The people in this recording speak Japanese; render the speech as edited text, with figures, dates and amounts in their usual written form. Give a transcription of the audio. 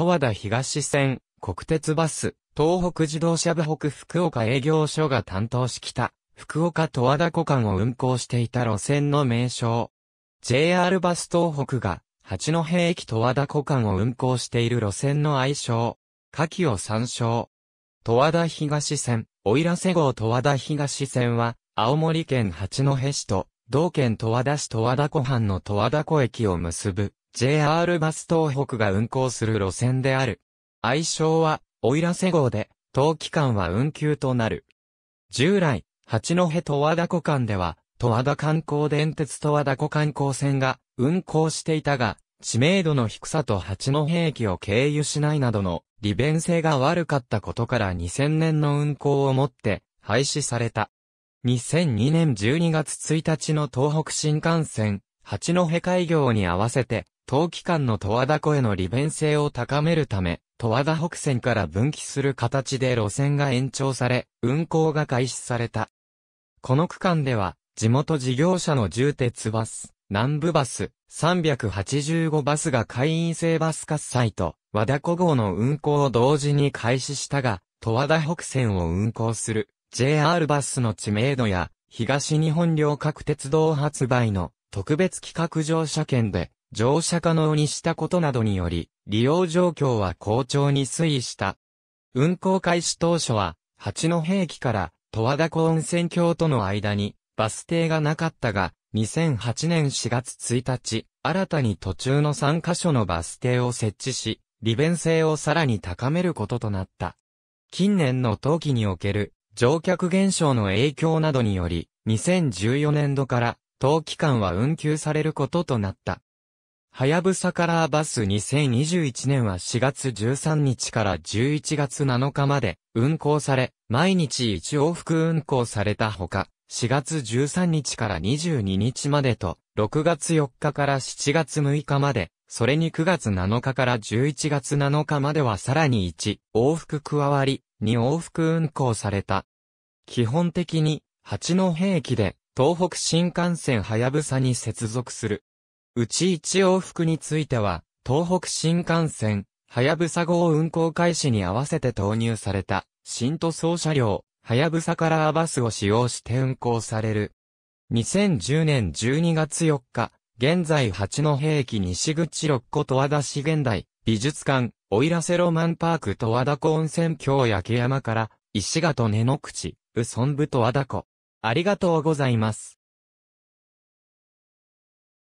十和田東線、国鉄バス、東北自動車部北福岡営業所が担当し北、福岡十和田区間を運行していた路線の名称。JR バス東北が、八戸駅十和田区間を運行している路線の愛称。下記を参照。十和田東線、おいらせ号十和田東線は、青森県八戸市と、同県十和田市十和田湖畔の十和田湖駅を結ぶ、JR バス東北が運行する路線である。愛称は、おいらせ号で、当期間は運休となる。従来、八戸十和田湖間では、十和田観光電鉄十和田湖観光線が運行していたが、知名度の低さと八戸駅を経由しないなどの利便性が悪かったことから2000年の運行をもって廃止された。2002年12月1日の東北新幹線、八戸開業に合わせて、当期間の十和田湖への利便性を高めるため、十和田北線から分岐する形で路線が延長され、運行が開始された。この区間では、地元事業者の重鉄バス、南部バス、385バスが会員制バス活載と、和田湖号の運行を同時に開始したが、十和田北線を運行する JR バスの知名度や、東日本旅客鉄道発売の特別企画乗車券で乗車可能にしたことなどにより、利用状況は好調に推移した。運行開始当初は、八戸駅から十和田湖温泉郷との間に、バス停がなかったが、2008年4月1日、新たに途中の3カ所のバス停を設置し、利便性をさらに高めることとなった。近年の冬季における乗客減少の影響などにより、2014年度から当期間は運休されることとなった。はやぶさカラーバス2021年は4月13日から11月7日まで運行され、毎日1往復運行されたほか、4月13日から22日までと、6月4日から7月6日まで、それに9月7日から11月7日まではさらに1往復加わり、2往復運行された。基本的に、八戸駅で、東北新幹線はやぶさに接続する。うち1往復については、東北新幹線、はやぶさ号運行開始に合わせて投入された、新塗装車両。はやぶさカラーバスを使用して運行される。2010年12月4日、現在八戸駅西口六甲十和田市現代、美術館、おいらせロマンパーク十和田湖温泉郷焼山から、石形根の口、うそんぶ十和田湖。ありがとうございます。